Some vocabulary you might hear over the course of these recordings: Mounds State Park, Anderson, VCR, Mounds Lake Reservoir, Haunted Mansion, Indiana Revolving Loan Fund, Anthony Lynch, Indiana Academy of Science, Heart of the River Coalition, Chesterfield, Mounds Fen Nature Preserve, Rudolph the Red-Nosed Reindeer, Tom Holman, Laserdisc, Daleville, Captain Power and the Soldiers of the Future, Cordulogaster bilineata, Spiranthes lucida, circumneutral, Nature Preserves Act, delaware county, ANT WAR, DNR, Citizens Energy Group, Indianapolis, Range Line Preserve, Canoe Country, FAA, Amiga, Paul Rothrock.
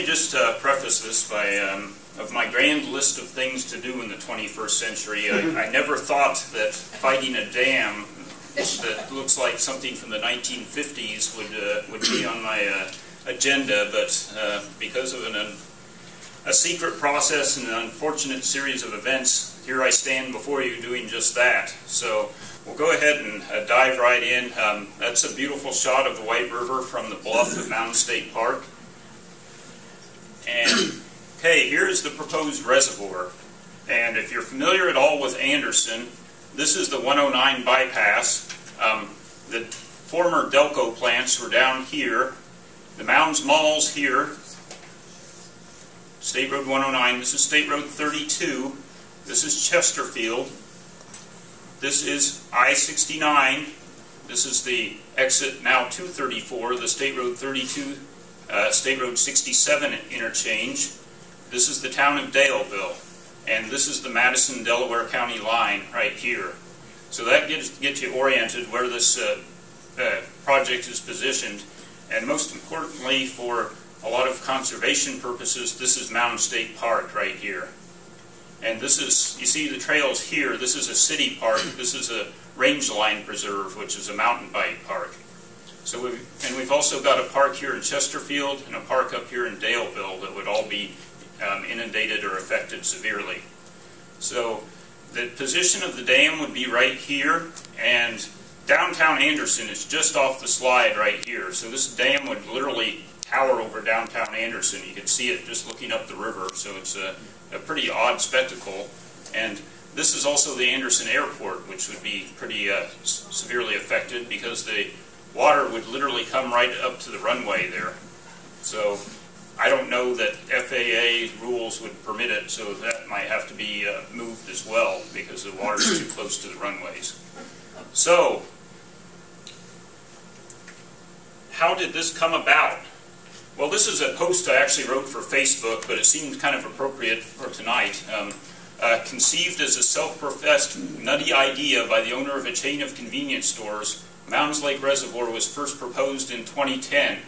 me just preface this by, of my grand list of things to do in the 21st century, I never thought that fighting a dam that looks like something from the 1950s would be on my agenda, but because of a secret process and an unfortunate series of events, here I stand before you doing just that. So we'll go ahead and dive right in. That's a beautiful shot of the White River from the bluff of Mounds State Park. And hey, here's the proposed reservoir. And if you're familiar at all with Anderson, this is the 109 bypass. The former Delco plants were down here. The Mounds Mall's here. State Road 109, this is State Road 32, this is Chesterfield, this is I-69, this is the exit now 234, the State Road 32, State Road 67 interchange, this is the town of Daleville, and this is the Madison, Delaware County line right here. So that gets you oriented where this project is positioned, and most importantly for a lot of conservation purposes, this is Mounds State Park right here. And this is, you see the trails here, this is a city park, this is a Range Line Preserve, which is a mountain bike park. So we've also got a park here in Chesterfield and a park up here in Daleville that would all be inundated or affected severely. So the position of the dam would be right here, and downtown Anderson is just off the slide right here. So this dam would literally tower over downtown Anderson. You can see it just looking up the river, so it's a pretty odd spectacle. And this is also the Anderson Airport, which would be pretty severely affected because the water would literally come right up to the runway there. So I don't know that FAA rules would permit it, so that might have to be moved as well because the water is too close to the runways. So how did this come about? Well, this is a post I actually wrote for Facebook, but it seemed kind of appropriate for tonight. Conceived as a self-professed nutty idea by the owner of a chain of convenience stores, Mounds Lake Reservoir was first proposed in 2010.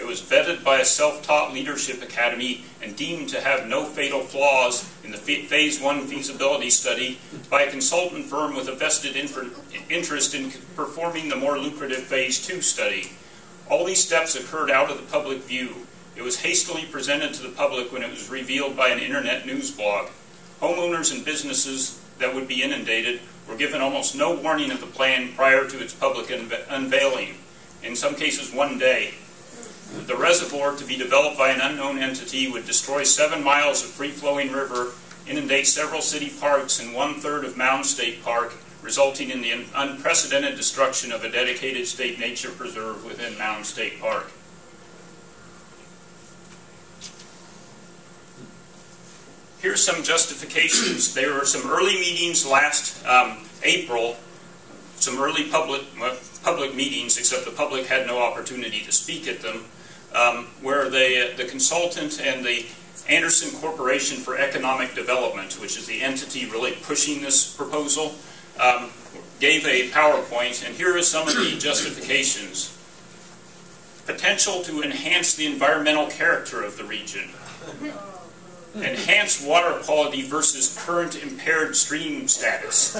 It was vetted by a self-taught leadership academy and deemed to have no fatal flaws in the Phase 1 feasibility study by a consultant firm with a vested interest in performing the more lucrative Phase 2 study. All these steps occurred out of the public view. It was hastily presented to the public when it was revealed by an internet news blog. Homeowners and businesses that would be inundated were given almost no warning of the plan prior to its public unveiling, in some cases one day. The reservoir to be developed by an unknown entity would destroy 7 miles of free-flowing river, inundate several city parks and one-third of Mounds State Park, resulting in the unprecedented destruction of a dedicated state nature preserve within Mounds State Park. Here's some justifications. There were some early meetings last April, some early public meetings, except the public had no opportunity to speak at them, where the consultant and the Anderson Corporation for Economic Development, which is the entity really pushing this proposal, gave a PowerPoint, and here is some of the justifications. Potential to enhance the environmental character of the region. Enhance water quality versus current impaired stream status.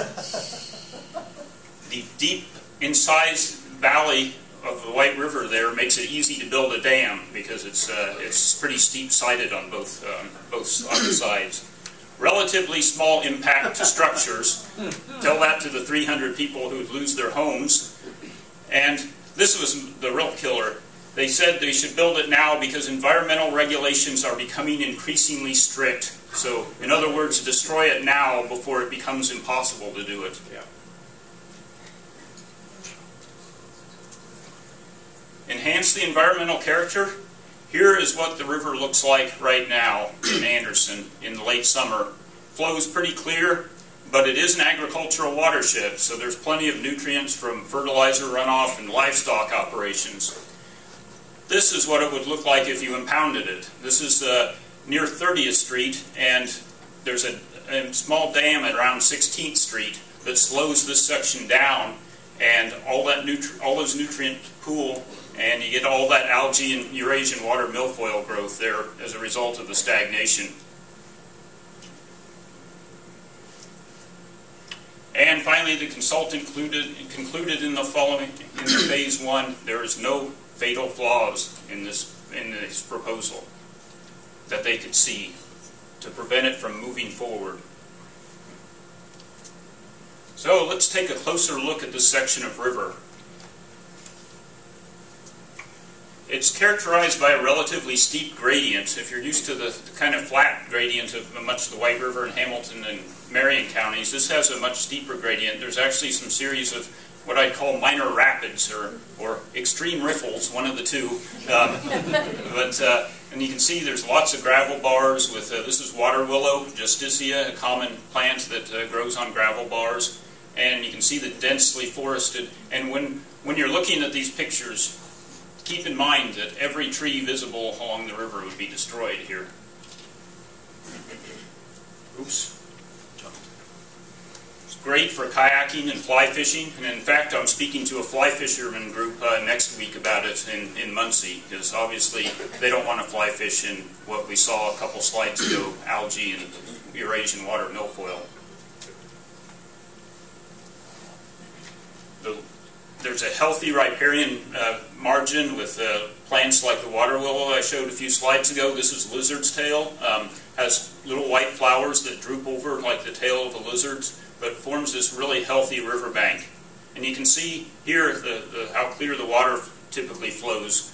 The deep incised valley of the White River there makes it easy to build a dam because it's pretty steep-sided on both sides. Relatively small impact to structures. Tell that to the 300 people who would lose their homes. And this was the real killer. They said they should build it now because environmental regulations are becoming increasingly strict. So, in other words, destroy it now before it becomes impossible to do it. Yeah. Enhance the environmental character. Here is what the river looks like right now in Anderson in the late summer. Flows pretty clear, but it is an agricultural watershed, so there's plenty of nutrients from fertilizer runoff and livestock operations. This is what it would look like if you impounded it. This is near 30th Street, and there's a small dam at around 16th Street that slows this section down, and all those nutrient pool and you get all that algae and Eurasian water milfoil growth there as a result of the stagnation. And finally, the consultant concluded in the following, in phase one, there is no fatal flaws in this proposal that they could see to prevent it from moving forward. So let's take a closer look at this section of river. It's characterized by a relatively steep gradient. If you're used to the kind of flat gradient of much of the White River and Hamilton and Marion counties, this has a much steeper gradient. There's actually some series of what I'd call minor rapids or extreme riffles, one of the two. And you can see there's lots of gravel bars with, this is water willow, Justicia, a common plant that grows on gravel bars. And you can see the densely forested. And when you're looking at these pictures, keep in mind that every tree visible along the river would be destroyed here. Oops. Great for kayaking and fly fishing, and in fact I'm speaking to a fly fisherman group next week about it in Muncie, because obviously they don't want to fly fish in what we saw a couple slides ago, algae and Eurasian water milfoil. There's a healthy riparian margin with plants like the water willow I showed a few slides ago. This is lizard's tail, has little white flowers that droop over like the tail of a lizard's, but forms this really healthy riverbank. And you can see here how clear the water typically flows.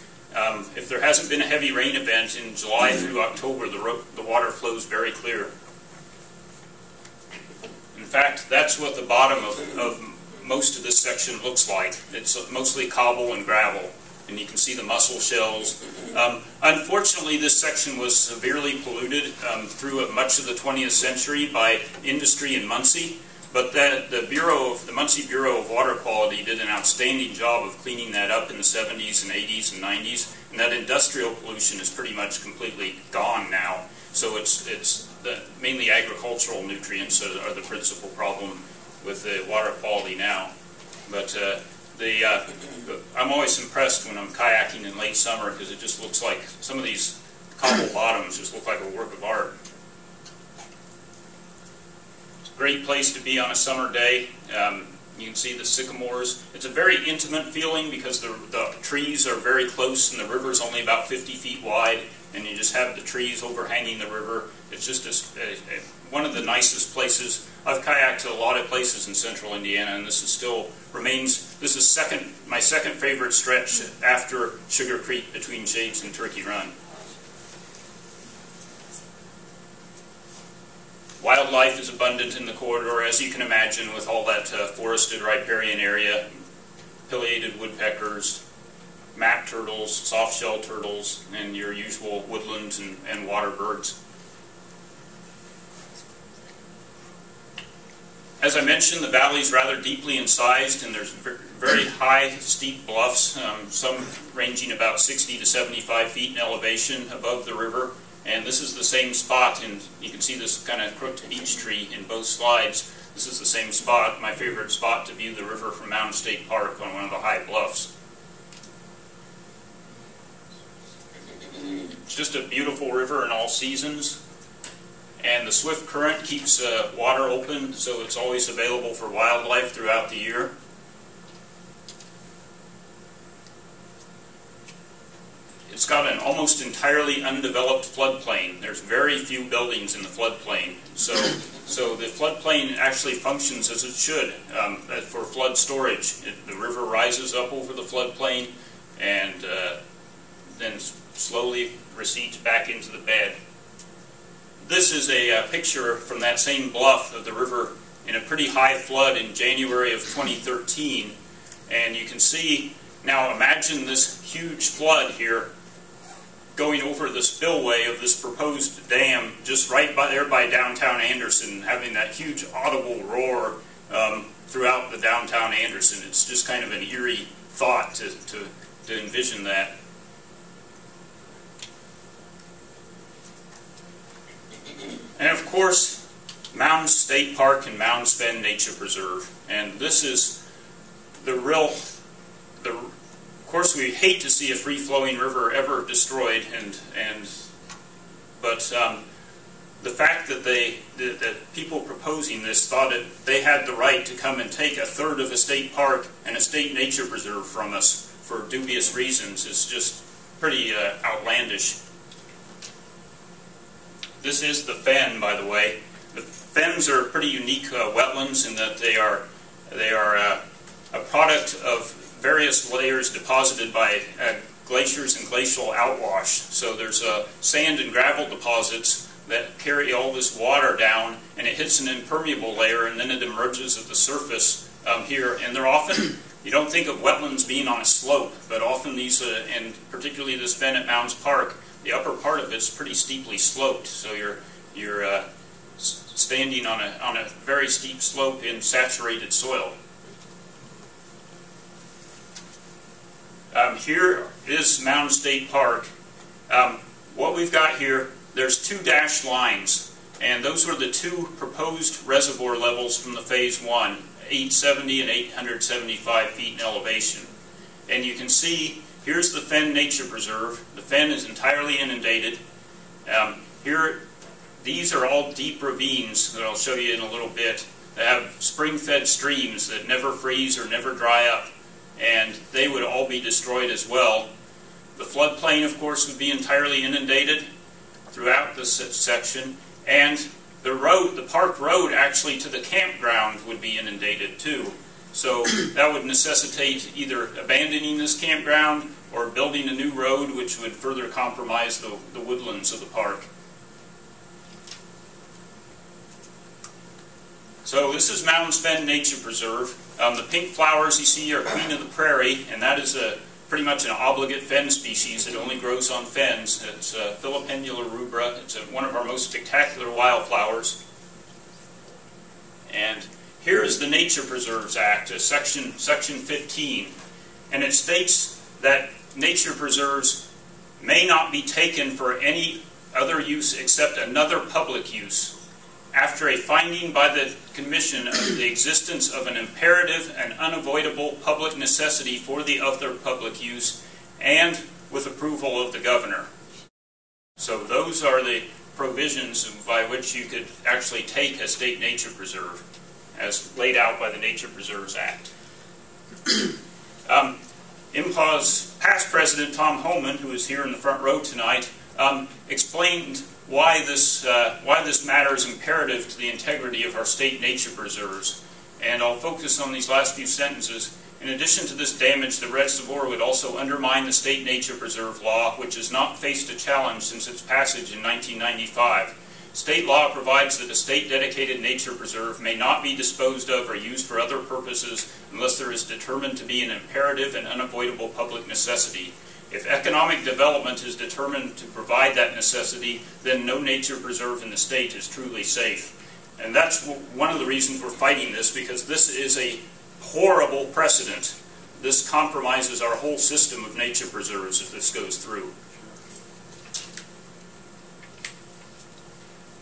If there hasn't been a heavy rain event in July through October, the water flows very clear. In fact, that's what the bottom of most of this section looks like. It's mostly cobble and gravel, and you can see the mussel shells. Unfortunately, this section was severely polluted through much of the 20th century by industry in Muncie. But the Muncie Bureau of Water Quality did an outstanding job of cleaning that up in the 70s and 80s and 90s, and that industrial pollution is pretty much completely gone now. So it's mainly agricultural nutrients are the principal problem with the water quality now. But I'm always impressed when I'm kayaking in late summer, because it just looks like some of these cobble bottoms just look like a work of art. Great place to be on a summer day. You can see the sycamores. It's a very intimate feeling because the trees are very close and the river's only about 50 feet wide, and you just have the trees overhanging the river. It's just one of the nicest places. I've kayaked to a lot of places in central Indiana, and this is still remains, this is my second favorite stretch after Sugar Creek between Shades and Turkey Run. Wildlife is abundant in the corridor, as you can imagine, with all that forested riparian area, pileated woodpeckers, map turtles, soft-shell turtles, and your usual woodland and water birds. As I mentioned, the valley is rather deeply incised, and there's very high, steep bluffs, some ranging about 60 to 75 feet in elevation above the river. And this is the same spot, and you can see this kind of crooked beech tree in both slides. This is the same spot, my favorite spot to view the river from Mounds State Park, on one of the high bluffs. It's just a beautiful river in all seasons. And the swift current keeps water open, so it's always available for wildlife throughout the year. It's got an almost entirely undeveloped floodplain. There's very few buildings in the floodplain. So the floodplain actually functions as it should for flood storage. The river rises up over the floodplain and then slowly recedes back into the bed. This is a picture from that same bluff of the river in a pretty high flood in January of 2013. And you can see, now imagine this huge flood here going over the spillway of this proposed dam just right by there by downtown Anderson, having that huge audible roar throughout the downtown Anderson. It's just kind of an eerie thought to envision that. And of course, Mounds State Park and Mounds Fen Nature Preserve. And this is the real course, we hate to see a free-flowing river ever destroyed, but the fact that that people proposing this thought that they had the right to come and take a third of a state park and a state nature preserve from us for dubious reasons is just pretty outlandish. This is the fen, by the way. The fens are pretty unique wetlands in that they are a product of various layers deposited by glaciers and glacial outwash. So there's sand and gravel deposits that carry all this water down, and it hits an impermeable layer, and then it emerges at the surface here. And they're often, you don't think of wetlands being on a slope, but often these, and particularly this fen at Mounds Park, the upper part of it's pretty steeply sloped, so you're standing on a very steep slope in saturated soil. Here is Mounds State Park. What we've got here, there's two dashed lines, and those were the two proposed reservoir levels from the Phase 1, 870 and 875 feet in elevation. And you can see, here's the Fen Nature Preserve. The fen is entirely inundated. Here, these are all deep ravines that I'll show you in a little bit that have spring-fed streams that never freeze or never dry up, and they would all be destroyed as well. The floodplain, of course, would be entirely inundated throughout this section, and the road, the park road actually to the campground, would be inundated too. So that would necessitate either abandoning this campground or building a new road, which would further compromise the woodlands of the park. So this is Mounds Fen Nature Preserve. The pink flowers you see are Queen of the Prairie, and that is pretty much an obligate fen species that only grows on fens. It's Filipendula rubra. It's one of our most spectacular wildflowers. And here is the Nature Preserves Act, section 15, and it states that nature preserves may not be taken for any other use except another public use, after a finding by the Commission of the existence of an imperative and unavoidable public necessity for the other public use, and with approval of the Governor. So those are the provisions by which you could actually take a state nature preserve, as laid out by the Nature Preserves Act. IMPA's past president, Tom Holman, who is here in the front row tonight, explained why this matter is imperative to the integrity of our state nature preserves. And I'll focus on these last few sentences. In addition to this damage, the reservoir would also undermine the state nature preserve law, which has not faced a challenge since its passage in 1995. State law provides that a state-dedicated nature preserve may not be disposed of or used for other purposes unless there is determined to be an imperative and unavoidable public necessity. If economic development is determined to provide that necessity, then no nature preserve in the state is truly safe. And that's one of the reasons we're fighting this, because this is a horrible precedent. This compromises our whole system of nature preserves if this goes through.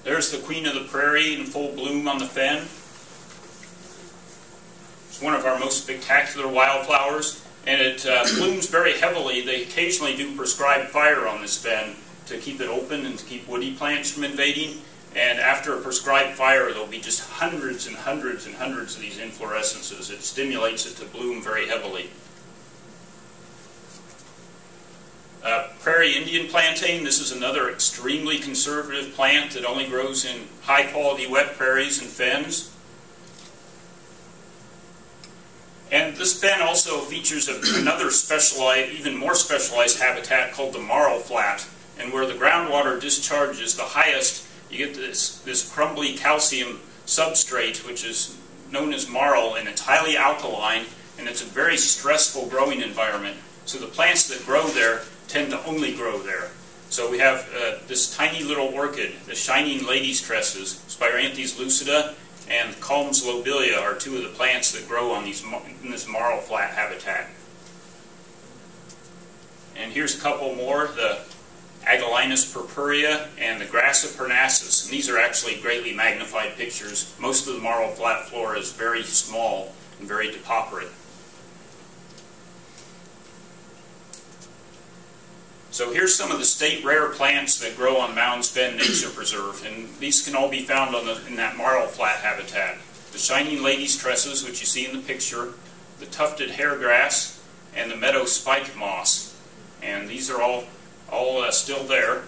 There's the Queen of the Prairie in full bloom on the fen. It's one of our most spectacular wildflowers, and it blooms very heavily. They occasionally do prescribe fire on this fen to keep it open and to keep woody plants from invading. And after a prescribed fire, there'll be just hundreds and hundreds and hundreds of these inflorescences. It stimulates it to bloom very heavily. Prairie Indian plantain, this is another extremely conservative plant that only grows in high-quality wet prairies and fens. And this fen also features another specialized, even more specialized habitat called the marl flat, and where the groundwater discharge is the highest, you get this crumbly calcium substrate, which is known as marl, and it's highly alkaline, and it's a very stressful growing environment. So the plants that grow there tend to only grow there. So we have this tiny little orchid, the shining lady's tresses, Spiranthes lucida, and Calms lobelia are two of the plants that grow on in this marl flat habitat. And here's a couple more, the Agelinus purpurea and the Grassa parnassus. And these are actually greatly magnified pictures. Most of the marl flat flora is very small and very depauperate. So here's some of the state rare plants that grow on Mounds Fen Nature Preserve, and these can all be found on in that marl flat habitat. The shining lady's tresses, which you see in the picture, the tufted hairgrass, and the meadow spike moss. And these are all still there.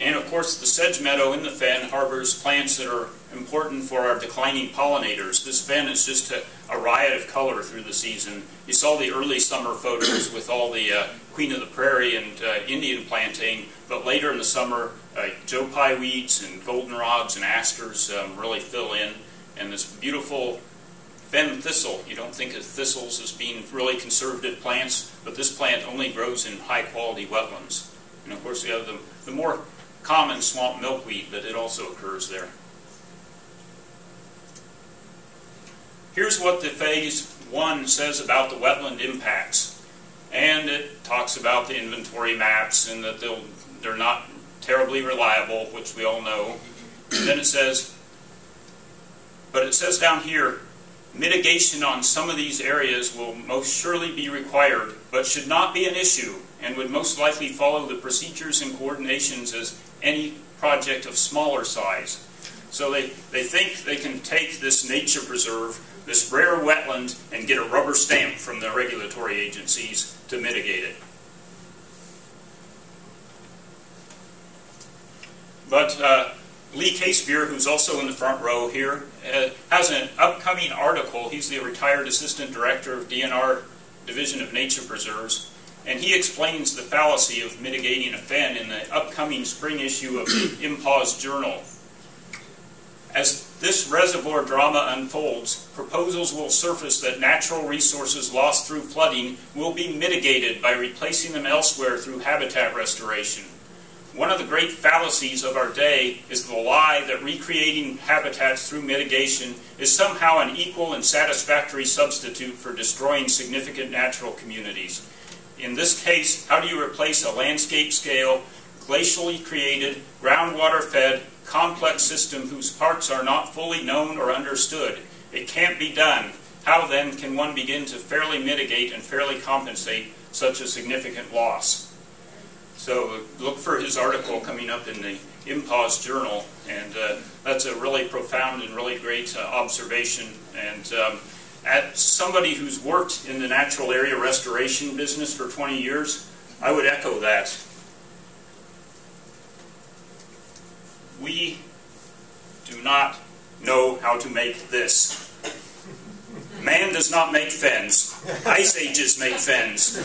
And of course the sedge meadow in the fen harbors plants that are important for our declining pollinators. This fen is just a riot of color through the season. You saw the early summer photos with all the Queen of the Prairie and Indian plantain, but later in the summer Joe Pye weeds and goldenrods and asters really fill in, and this beautiful fen thistle. You don't think of thistles as being really conservative plants, but this plant only grows in high quality wetlands. And of course we have the more common swamp milkweed, but it also occurs there. Here's what the Phase 1 says about the wetland impacts, and it talks about the inventory maps and that they're not terribly reliable, which we all know. And then it says, but it says down here, mitigation on some of these areas will most surely be required, but should not be an issue, and would most likely follow the procedures and coordinations as any project of smaller size. So they think they can take this nature preserve, this rare wetland, and get a rubber stamp from the regulatory agencies to mitigate it. But Lee Casebeer, who's also in the front row here, has an upcoming article. He's the retired assistant director of DNR Division of Nature Preserves, and he explains the fallacy of mitigating a fen in the upcoming spring issue of the IMPAW's Journal. As this reservoir drama unfolds, proposals will surface that natural resources lost through flooding will be mitigated by replacing them elsewhere through habitat restoration. One of the great fallacies of our day is the lie that recreating habitats through mitigation is somehow an equal and satisfactory substitute for destroying significant natural communities. In this case, how do you replace a landscape-scale, glacially created, groundwater-fed, complex system whose parts are not fully known or understood? It can't be done. How then can one begin to fairly mitigate and fairly compensate such a significant loss? So look for his article coming up in the IMPAW's Journal, and that's a really profound and really great observation. And as somebody who's worked in the natural area restoration business for 20 years, I would echo that. We do not know how to make this. Man does not make fens. Ice ages make fens.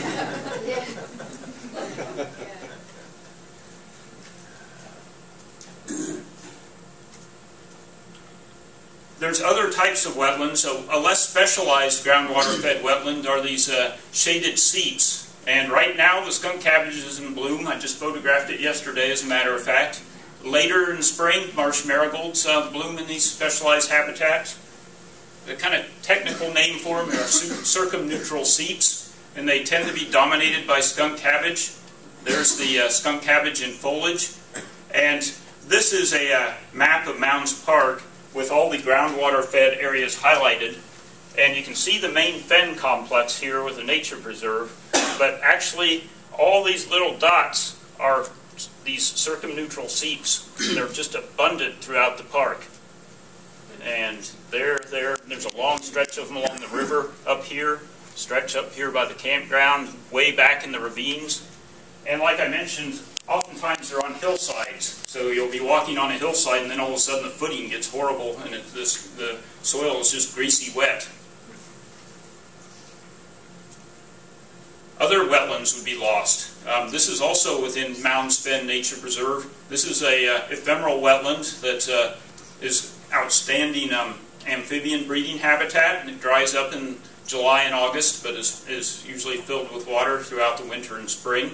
There's other types of wetlands. A less specialized groundwater-fed wetland are these shaded seats. And right now the skunk cabbage is in bloom. I just photographed it yesterday, as a matter of fact. Later in spring, marsh marigolds bloom in these specialized habitats. The kind of technical name for them are circumneutral seeps, and they tend to be dominated by skunk cabbage. There's the skunk cabbage in foliage. And this is a map of Mounds Park with all the groundwater-fed areas highlighted. And you can see the main fen complex here with the nature preserve, but actually all these little dots are these circumneutral seeps. They're just abundant throughout the park. And there's a long stretch of them along the river up here, stretch up here by the campground, way back in the ravines. And like I mentioned, oftentimes they're on hillsides. So you'll be walking on a hillside and then all of a sudden the footing gets horrible and the soil is just greasy wet. Other wetlands would be lost. This is also within Mounds Fen Nature Preserve. This is a ephemeral wetland that is outstanding amphibian breeding habitat, and it dries up in July and August, but is usually filled with water throughout the winter and spring.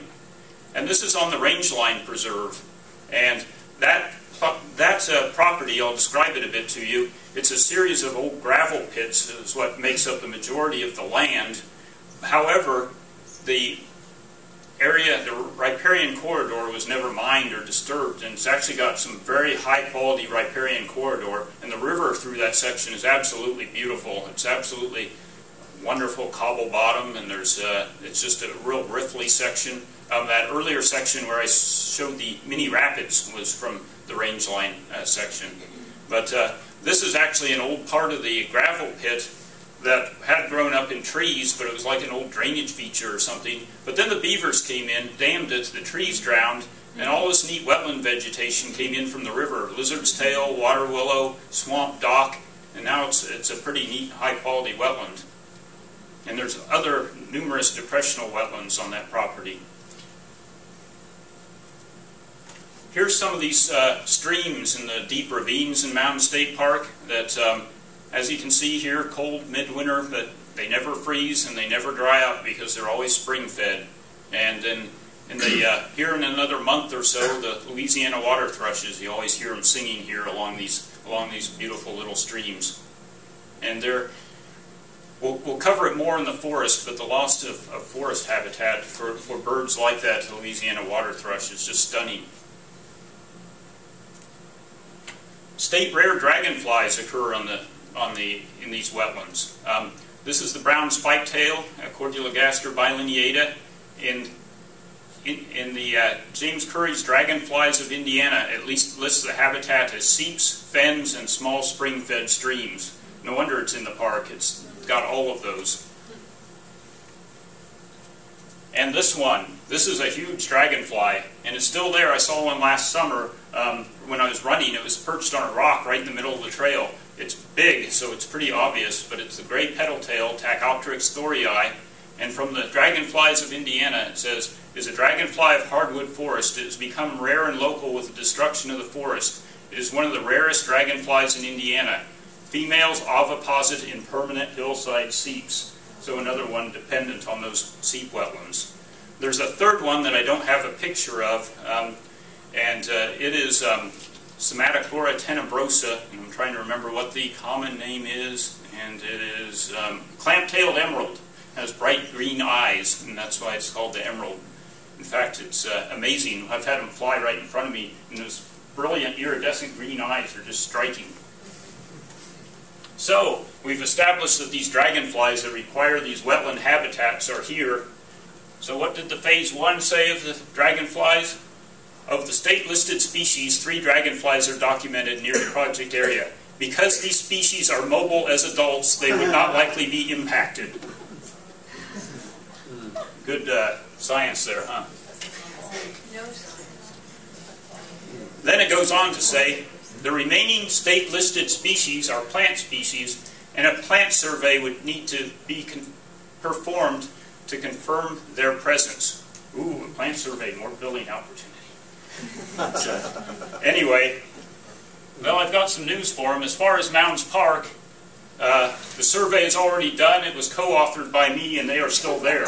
And this is on the Range Line Preserve, and that's a property. I'll describe it a bit to you. It's a series of old gravel pits is what makes up the majority of the land. However, the area, the riparian corridor, was never mined or disturbed, and it's actually got some very high-quality riparian corridor, and the river through that section is absolutely beautiful. It's absolutely wonderful cobble bottom, and there's it's just a real riffly section. That earlier section where I showed the mini rapids was from the Range Line section. But this is actually an old part of the gravel pit that had grown up in trees, but it was like an old drainage feature or something. But then the beavers came in, dammed it, the trees drowned, and all this neat wetland vegetation came in from the river. Lizard's tail, water willow, swamp dock, and now it's a pretty neat, high-quality wetland. And there's other numerous depressional wetlands on that property. Here's some of these streams in the deep ravines in Mounds State Park that, as you can see here, cold midwinter, but they never freeze and they never dry out because they're always spring-fed. And then here in another month or so, the Louisiana water thrushes, you always hear them singing here along these beautiful little streams. And they're, we'll cover it more in the forest, but the loss of forest habitat for birds like that, the Louisiana water thrush, is just stunning. State rare dragonflies occur in these wetlands. This is the brown spiketail, Cordulogaster bilineata, in the James Curry's Dragonflies of Indiana at least lists the habitat as seeps, fens, and small spring-fed streams. No wonder it's in the park. It's got all of those. And this one, this is a huge dragonfly, and it's still there. I saw one last summer when I was running. It was perched on a rock right in the middle of the trail. It's big, so it's pretty obvious, but it's the gray petal tail, Tachopteryx thorii, and from the Dragonflies of Indiana it says, is a dragonfly of hardwood forest. It has become rare and local with the destruction of the forest. It is one of the rarest dragonflies in Indiana. Females oviposit in permanent hillside seeps. So another one dependent on those seep wetlands. There's a third one that I don't have a picture of, it is Somatochlora tenebrosa, and I'm trying to remember what the common name is, and it is clamp-tailed emerald. It has bright green eyes, and that's why it's called the emerald. In fact, it's amazing. I've had them fly right in front of me, and those brilliant iridescent green eyes are just striking. So, we've established that these dragonflies that require these wetland habitats are here. So what did the Phase 1 say of the dragonflies? Of the state-listed species, 3 dragonflies are documented near the project area. Because these species are mobile as adults, they would not likely be impacted. Good science there, huh? Then it goes on to say, the remaining state-listed species are plant species, and a plant survey would need to be performed to confirm their presence. Ooh, a plant survey, more building opportunity. Anyway, well, I've got some news for them. As far as Mounds Park, the survey is already done. It was co-authored by me, and they are still there.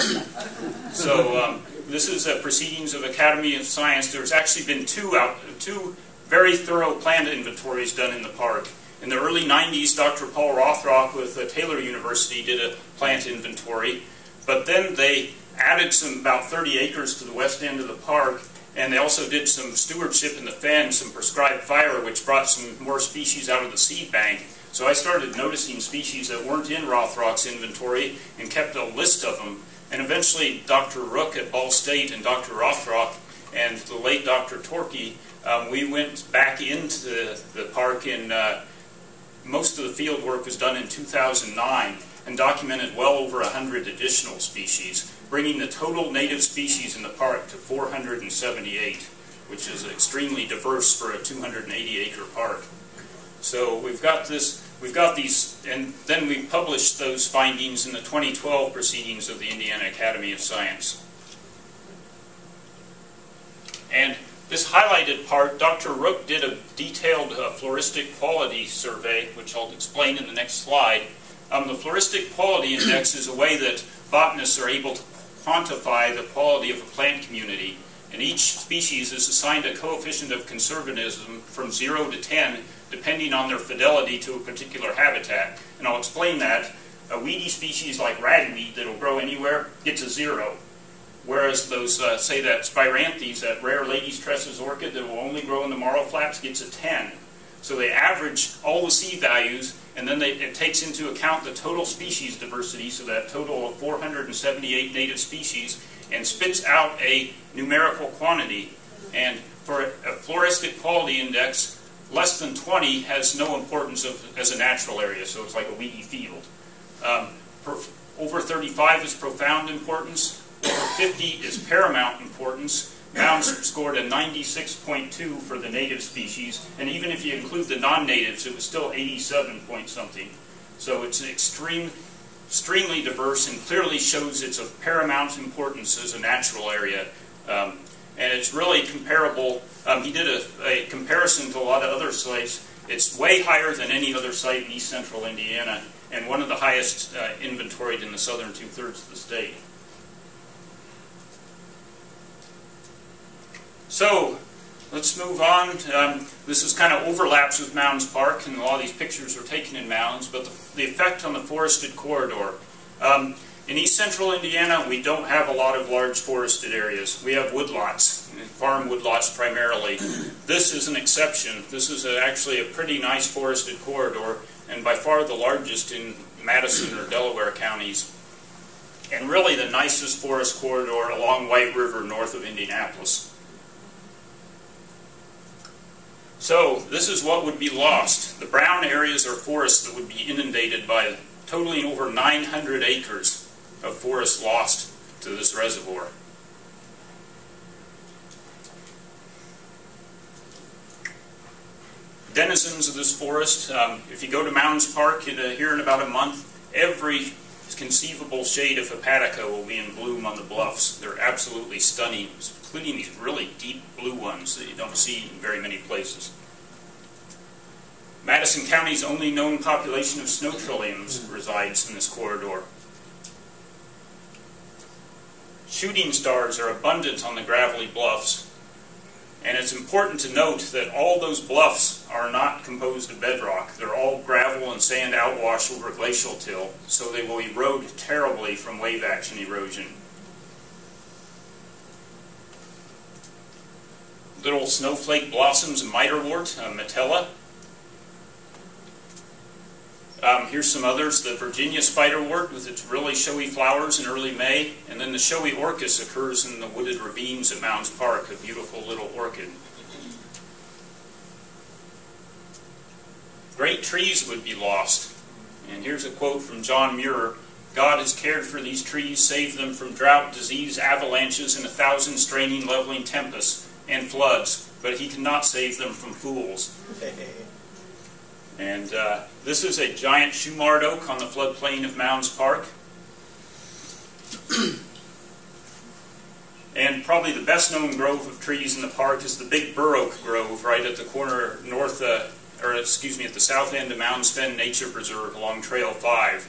So this is a Proceedings of Academy of Science. There's actually been two very thorough plant inventories done in the park. In the early 90s, Dr. Paul Rothrock with Taylor University did a plant inventory, but then they added some about 30 acres to the west end of the park, and they also did some stewardship in the fen, some prescribed fire, which brought some more species out of the seed bank. So I started noticing species that weren't in Rothrock's inventory and kept a list of them, and eventually Dr. Rook at Ball State and Dr. Rothrock and the late Dr. Torkey, we went back into the park, and most of the field work was done in 2009 and documented well over 100 additional species, bringing the total native species in the park to 478, which is extremely diverse for a 280-acre park. So we've got this, we've got these, and then we published those findings in the 2012 Proceedings of the Indiana Academy of Science. And this highlighted part, Dr. Rook did a detailed floristic quality survey, which I'll explain in the next slide. The floristic quality index is a way that botanists are able to quantify the quality of a plant community, and each species is assigned a coefficient of conservatism from 0 to 10, depending on their fidelity to a particular habitat. And I'll explain that. A weedy species like ragweed that will grow anywhere gets a 0. Whereas those, say that Spiranthes, that rare lady's tresses orchid that will only grow in the marl flaps, gets a 10. So they average all the C values, and then it takes into account the total species diversity, so that total of 478 native species, and spits out a numerical quantity. And for a floristic quality index, less than 20 has no importance as a natural area, so it's like a weedy field. Over 35 is profound importance. Over 50 is paramount importance. Mounds scored a 96.2 for the native species, and even if you include the non-natives, it was still 87 point something. So it's an extremely diverse, and clearly shows it's of paramount importance as a natural area. And it's really comparable. He did a comparison to a lot of other sites. It's way higher than any other site in east central Indiana, and one of the highest inventoried in the southern two-thirds of the state. So let's move on. This is kind of overlaps with Mounds Park, and a lot of these pictures are taken in Mounds, but the effect on the forested corridor. In east central Indiana, we don't have a lot of large forested areas. We have woodlots, farm woodlots primarily. This is an exception. This is actually a pretty nice forested corridor, and by far the largest in Madison or Delaware counties, and really the nicest forest corridor along White River north of Indianapolis. So this is what would be lost. The brown areas are forests that would be inundated by totaling over 900 acres of forest lost to this reservoir. Denizens of this forest, if you go to Mounds Park here in about a month, every conceivable shade of hepatica will be in bloom on the bluffs. They're absolutely stunning, including these really deep blue ones that you don't see in very many places. Madison County's only known population of snow trilliums resides in this corridor. Shooting stars are abundant on the gravelly bluffs, and it's important to note that all those bluffs are not composed of bedrock. They're all gravel and sand outwash over glacial till, so they will erode terribly from wave action erosion. Little snowflake blossoms and miterwort, metella. Here's some others, the Virginia spiderwort with its really showy flowers in early May, and then the showy orchis occurs in the wooded ravines at Mounds Park, a beautiful little orchid. Great trees would be lost. And here's a quote from John Muir, "God has cared for these trees, saved them from drought, disease, avalanches, and 1,000 straining, leveling tempests and floods, but he cannot save them from fools." And this is a giant shumard oak on the floodplain of Mounds Park. And probably the best known grove of trees in the park is the Big Bur Oak Grove, right at the corner north, at the south end of Mounds Fen Nature Preserve along Trail 5.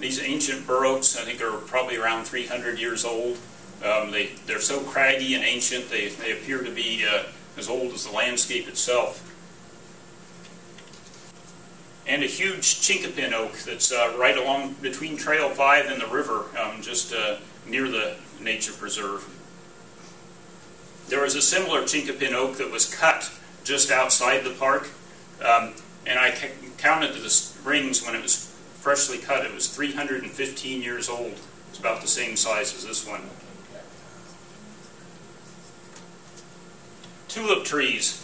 These ancient bur oaks, I think, are probably around 300 years old. They're so craggy and ancient, they appear to be as old as the landscape itself. And a huge chinkapin oak that's right along between Trail 5 and the river, just near the nature preserve. There was a similar chinkapin oak that was cut just outside the park, and I counted the rings when it was freshly cut. It was 315 years old. It's about the same size as this one. Tulip trees.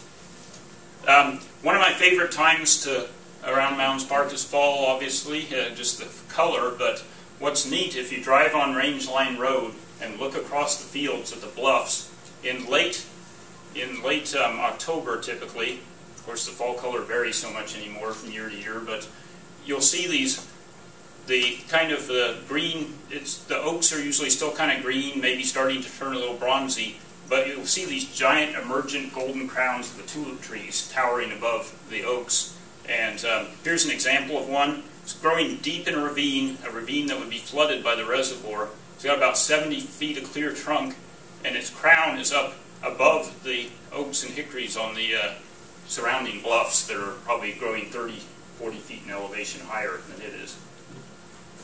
One of my favorite times to around Mounds Park is fall, obviously, just the color, but what's neat, if you drive on Range Line Road and look across the fields at the bluffs, in late October typically, of course the fall color varies so much anymore from year to year, but you'll see the oaks are usually still kind of green, maybe starting to turn a little bronzy, but you'll see these giant emergent golden crowns of the tulip trees towering above the oaks. And here's an example of one. It's growing deep in a ravine that would be flooded by the reservoir. It's got about 70 feet of clear trunk, and its crown is up above the oaks and hickories on the surrounding bluffs that are probably growing 30, 40 feet in elevation higher than it is.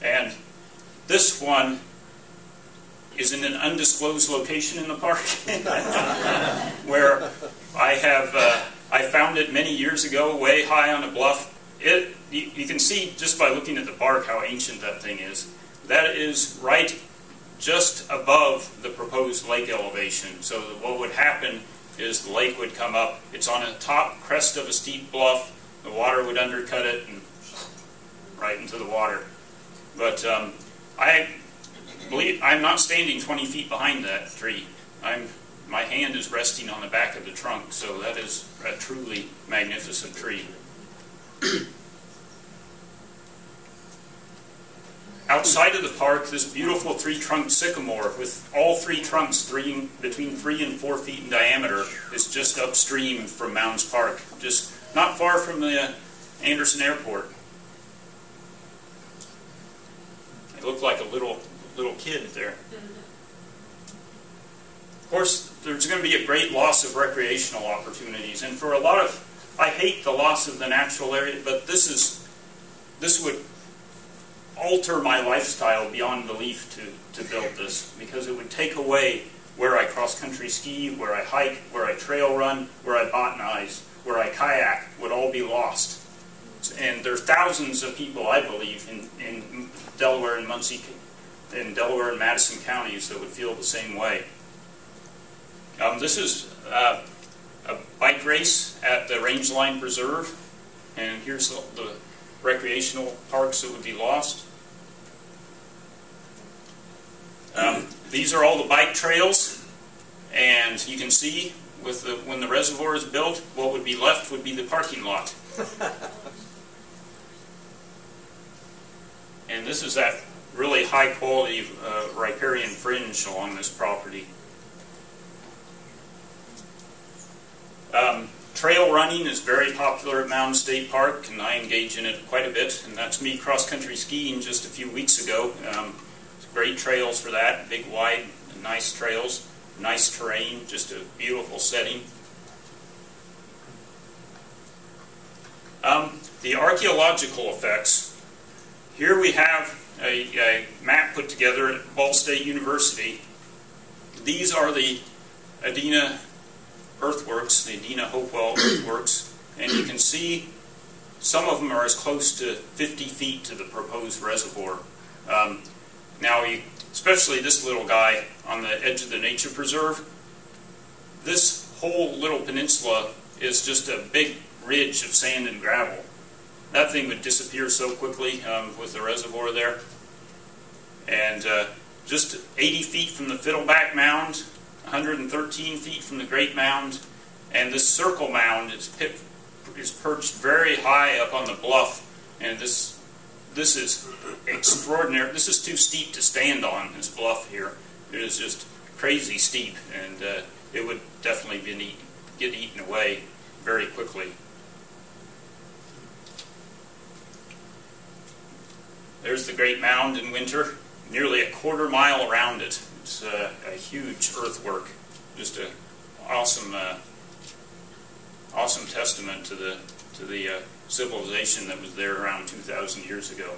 And this one is in an undisclosed location in the park where I have... I found it many years ago, way high on a bluff. You can see just by looking at the bark how ancient that thing is. That is right just above the proposed lake elevation. So that what would happen is the lake would come up. It's on a top crest of a steep bluff. The water would undercut it and right into the water. But I believe I'm not standing 20 feet behind that tree. My hand is resting on the back of the trunk, so that is a truly magnificent tree. Outside of the park, this beautiful three-trunked sycamore with all three trunks between 3 and 4 feet in diameter is just upstream from Mounds Park, just not far from the Anderson Airport. I look like a little kid there. Of course, there's going to be a great loss of recreational opportunities, and for a lot of, I hate the loss of the natural area, but this would alter my lifestyle beyond belief to build this, because it would take away where I cross-country ski, where I hike, where I trail run, where I botanize, where I kayak, would all be lost. And there are thousands of people, I believe, in Delaware and Muncie, in Delaware and Madison counties that would feel the same way. This is a bike race at the Range Line Preserve, and here's the recreational parks that would be lost. These are all the bike trails, and you can see when the reservoir is built, what would be left would be the parking lot. And this is that really high quality riparian fringe along this property. Trail running is very popular at Mounds State Park, and I engage in it quite a bit, and that's me cross-country skiing just a few weeks ago. Great trails for that, big, wide, nice trails, nice terrain, just a beautiful setting. The archaeological effects. Here we have a map put together at Ball State University. These are the Adena earthworks, the Adena Hopewell earthworks, and you can see some of them are as close to 50 feet to the proposed reservoir. Now, especially this little guy on the edge of the nature preserve, this whole little peninsula is just a big ridge of sand and gravel. That thing would disappear so quickly with the reservoir there. And just 80 feet from the Fiddleback Mound, 113 feet from the Great Mound, and this Circle Mound is perched very high up on the bluff, and this is extraordinary. This is too steep to stand on, this bluff here. It is just crazy steep, and it would definitely get eaten away very quickly. There's the Great Mound in winter, nearly a quarter mile around it. It's a huge earthwork, just an awesome, awesome testament to the civilization that was there around 2,000 years ago.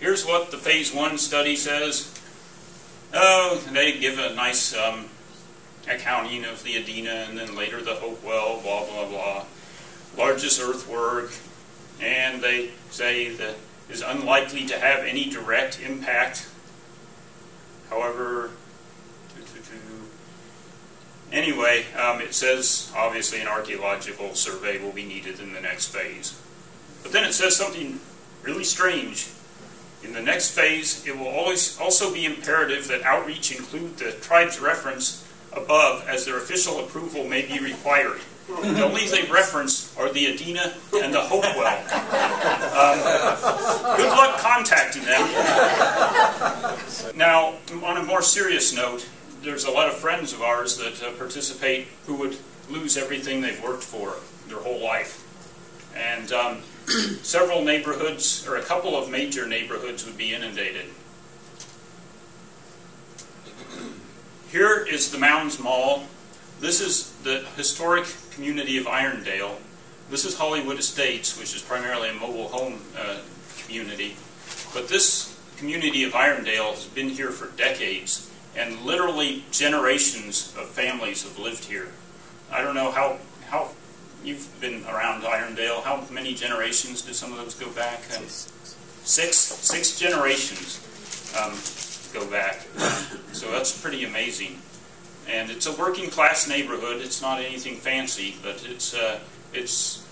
Here's what the Phase 1 study says. Oh, they give a nice accounting of the Adena, and then later the Hopewell, blah, blah, blah. Largest earthwork, and they say that is unlikely to have any direct impact. However, anyway, it says obviously an archaeological survey will be needed in the next phase. But then it says something really strange. In the next phase, it will also be imperative that outreach include the tribe's reference above, as their official approval may be required. The only they reference are the Adena and the Hopewell. Good luck contacting them. Now, on a more serious note, there's a lot of friends of ours that participate who would lose everything they've worked for their whole life. And several neighborhoods, or a couple of major neighborhoods, would be inundated. Here is the Mounds Mall. This is the historic community of Irondale. This is Hollywood Estates, which is primarily a mobile home community. But this community of Irondale has been here for decades, and literally generations of families have lived here. I don't know how you've been around Irondale. How many generations do some of those go back? Six generations go back. So that's pretty amazing. And it's a working class neighborhood. It's not anything fancy, but it's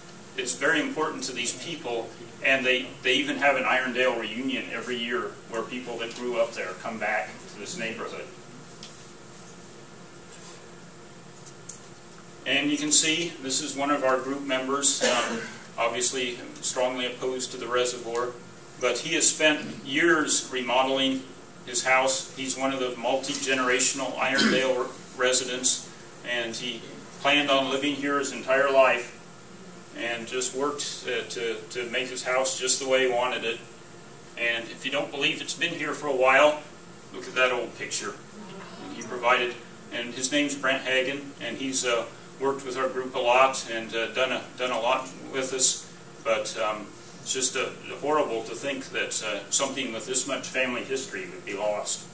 very important to these people. And they even have an Irondale reunion every year where people that grew up there come back to this neighborhood. And you can see this is one of our group members, obviously strongly opposed to the reservoir, but he has spent years remodeling his house. He's one of the multi-generational Irondale residents, and he planned on living here his entire life and just worked to make his house just the way he wanted it. And if you don't believe it's been here for a while, look at that old picture. And he provided, and his name's Brent Hagen, and he's worked with our group a lot and done a lot with us, but it's just horrible to think that something with this much family history would be lost.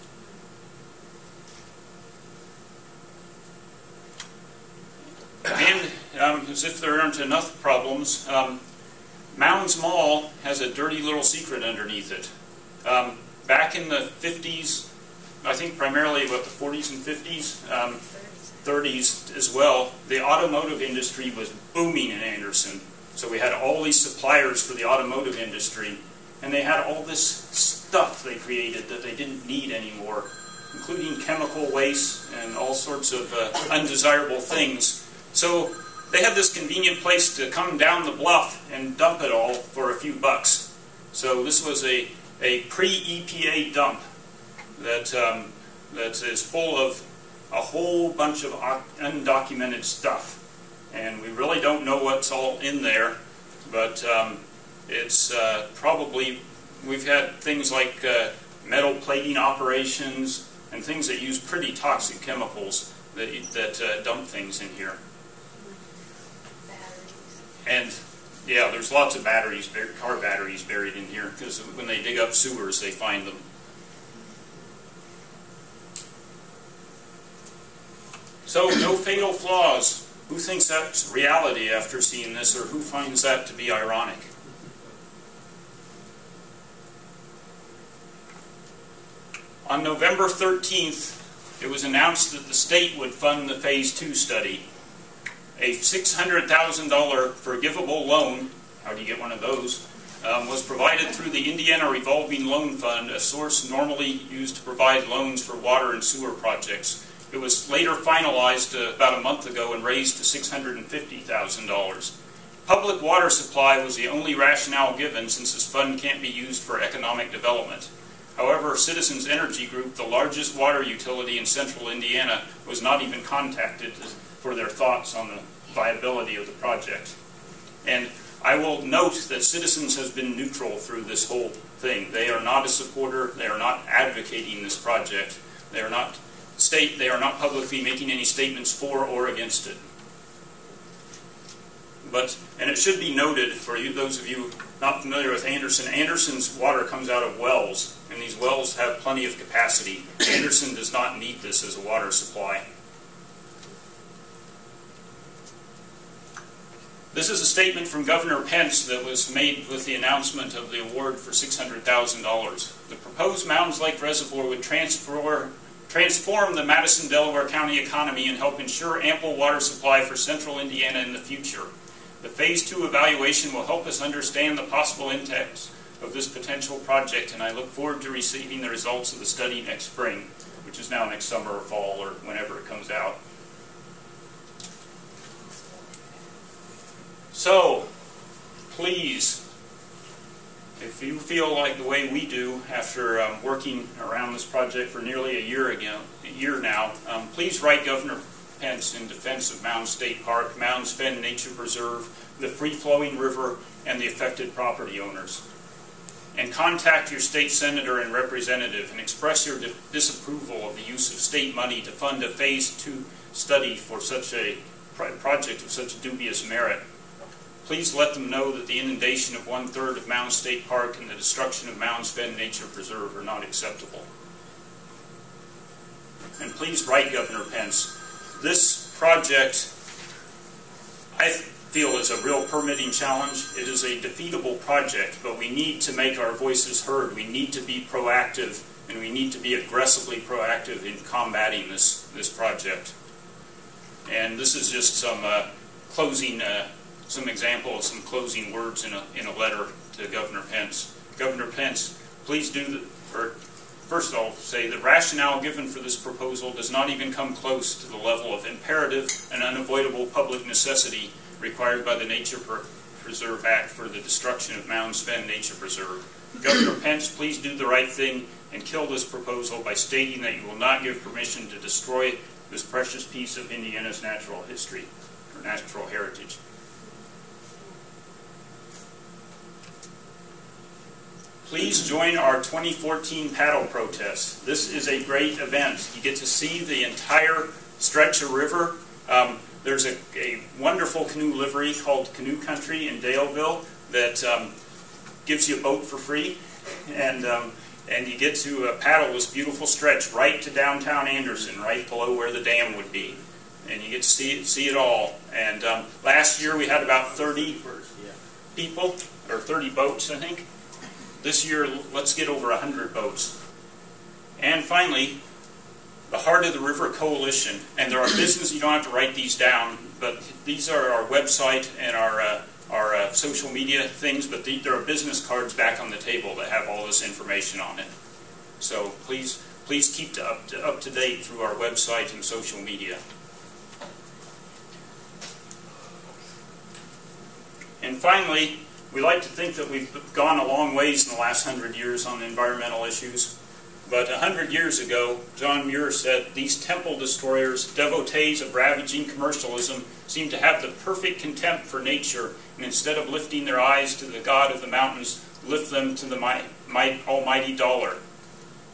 And as if there aren't enough problems, Mounds Mall has a dirty little secret underneath it. Back in the 50s, I think primarily about the 40s and 50s, 30s as well, the automotive industry was booming in Anderson. So we had all these suppliers for the automotive industry, and they had all this stuff they created that they didn't need anymore, including chemical waste and all sorts of undesirable things. So they had this convenient place to come down the bluff and dump it all for a few bucks. So this was a pre-EPA dump that is full of a whole bunch of undocumented stuff. And we really don't know what's all in there, but it's probably, we've had things like metal plating operations and things that use pretty toxic chemicals that dump things in here. And yeah, there's lots of batteries, car batteries buried in here, because when they dig up sewers, they find them. So, no fatal flaws. Who thinks that's reality after seeing this, or who finds that to be ironic? On November 13th, it was announced that the state would fund the Phase 2 study. A $600,000 forgivable loan, how do you get one of those, was provided through the Indiana Revolving Loan Fund, a source normally used to provide loans for water and sewer projects. It was later finalized about a month ago and raised to $650,000. Public water supply was the only rationale given, since this fund can't be used for economic development. However, Citizens Energy Group, the largest water utility in central Indiana, was not even contacted for their thoughts on the viability of the project. And I will note that Citizens has been neutral through this whole thing. They are not a supporter. They are not advocating this project. They are not publicly making any statements for or against it. And it should be noted, for you, those of you not familiar with Anderson, Anderson's water comes out of wells, and these wells have plenty of capacity. Anderson does not need this as a water supply. This is a statement from Governor Pence that was made with the announcement of the award for $600,000. The proposed Mounds Lake Reservoir would transform the Madison, Delaware County economy and help ensure ample water supply for central Indiana in the future. The Phase 2 evaluation will help us understand the possible impacts of this potential project, and I look forward to receiving the results of the study next spring, which is now next summer or fall or whenever it comes out. So, please, if you feel like the way we do after working around this project for nearly a year now, please write Governor Pence in defense of Mounds State Park, Mounds Fen Nature Preserve, the free-flowing river, and the affected property owners. And contact your state senator and representative and express your disapproval of the use of state money to fund a Phase 2 study for such a project of such dubious merit. Please let them know that the inundation of one-third of Mounds State Park and the destruction of Mounds Fen Nature Preserve are not acceptable. and please write Governor Pence. This project, I feel, is a real permitting challenge. It is a defeatable project, but we need to make our voices heard. We need to be proactive, and we need to be aggressively proactive in combating this project. And this is just some example of some closing words in a letter to Governor Pence. Governor Pence, please first of all, say the rationale given for this proposal does not even come close to the level of imperative and unavoidable public necessity required by the Nature Preserve Act for the destruction of Mounds Fen Nature Preserve. Governor Pence, please do the right thing and kill this proposal by stating that you will not give permission to destroy this precious piece of Indiana's natural history, or natural heritage. Please join our 2014 paddle protest. This is a great event. You get to see the entire stretch of river. There's a wonderful canoe livery called Canoe Country in Daleville that gives you a boat for free, and you get to paddle this beautiful stretch right to downtown Anderson, right below where the dam would be, and you get to see it all. And last year we had about 30 people, or 30 boats, I think. This year, let's get over 100 boats. And finally, the Heart of the River Coalition. And there are businesses, you don't have to write these down, but these are our website and our social media things, but there are business cards back on the table that have all this information on it. So please keep up to date through our website and social media. And finally, we like to think that we've gone a long ways in the last 100 years on environmental issues, but 100 years ago, John Muir said, "These temple destroyers, devotees of ravaging commercialism, seem to have the perfect contempt for nature, and instead of lifting their eyes to the God of the mountains, lift them to the almighty dollar."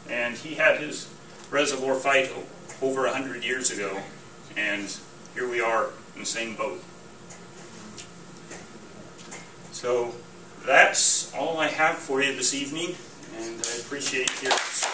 And he had his reservoir fight over 100 years ago, and here we are in the same boat. So that's all I have for you this evening, and I appreciate your